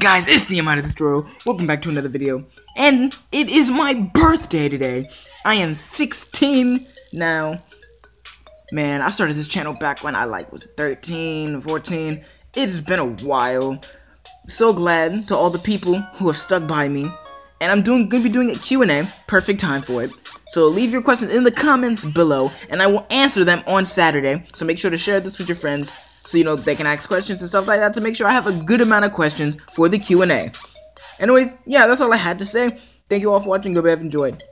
guys, it's Nehemiah the Destroyer. Welcome back to another video. And it is my birthday today. I am 16 now. Man, I started this channel back when I was 13, 14. It's been a while. So glad to all the people who have stuck by me. And I'm gonna be doing a Q&A, perfect time for it. So leave your questions in the comments below, and I will answer them on Saturday. So make sure to share this with your friends, so you know they can ask questions and stuff like that, to make sure I have a good amount of questions for the Q&A. Anyways, yeah, that's all I had to say. Thank you all for watching. Hope you have enjoyed.